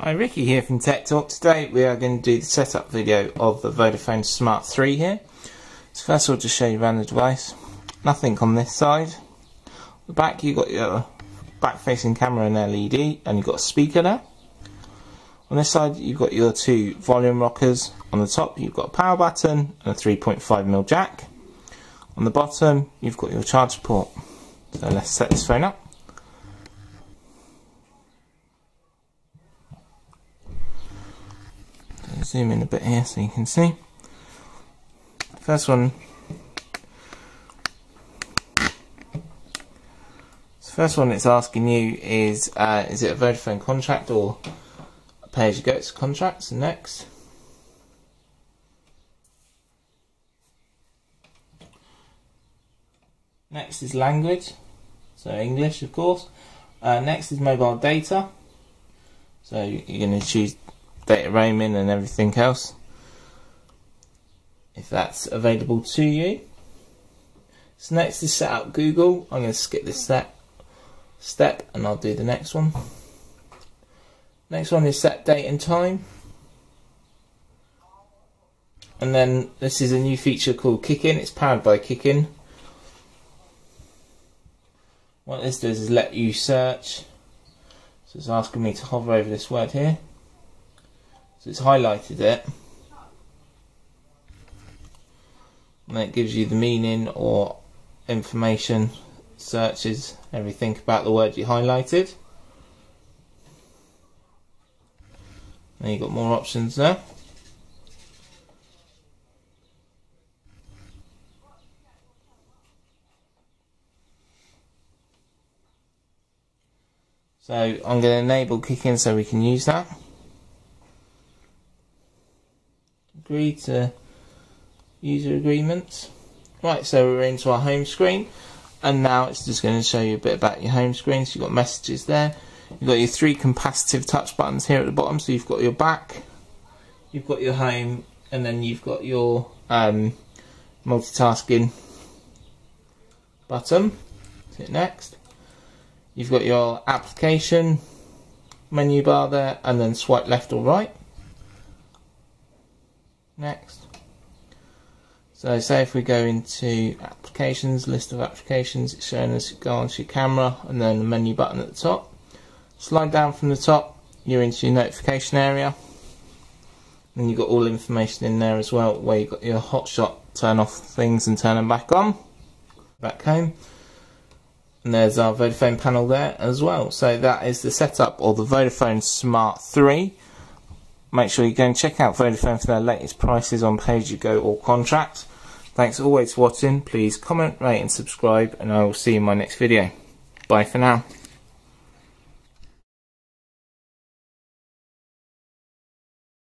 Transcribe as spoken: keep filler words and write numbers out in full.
Hi, Ricky here from Tech Talk. Today we are going to do the setup video of the Vodafone Smart three here. So first I'll just show you around the device. Nothing on this side. The back, you've got your back facing camera and L E D, and you've got a speaker there. On this side you've got your two volume rockers. On the top you've got a power button and a three point five millimeter jack. On the bottom you've got your charge port. So let's set this phone up. Zoom in a bit here so you can see. First one. The first one it's asking you is uh, is it a Vodafone contract or a pay as you go? It's contracts. So next. Next is language, so English of course. Uh, next is mobile data, so you're going to choose data roaming and everything else if that's available to you. So next is set up Google. I'm going to skip this step, step and I'll do the next one. Next one is set date and time, and then this is a new feature called Kickin. It's powered by Kickin. What this does is let you search, so it's asking me to hover over this word here. So it's highlighted it, and that gives you the meaning or information, searches, everything about the word you highlighted. And you've got more options there. So I'm going to enable Kickin so we can use that. Agree to user agreements. Right, so we're into our home screen, and now it's just going to show you a bit about your home screen. So you've got messages there, you've got your three capacitive touch buttons here at the bottom. So you've got your back, you've got your home, and then you've got your um, multitasking button. Hit next. You've got your application menu bar there, and then swipe left or right. Next. So say if we go into applications, list of applications, it's showing us go onto your camera and then the menu button at the top. Slide down from the top, you're into your notification area, and you've got all information in there as well, where you've got your hotshot, turn off things and turn them back on. Back home, and there's our Vodafone panel there as well. So that is the setup of the Vodafone Smart three. Make sure you go and check out Vodafone for their latest prices on pay-as-you-go or contract. Thanks always for watching. Please comment, rate and subscribe, and I will see you in my next video. Bye for now.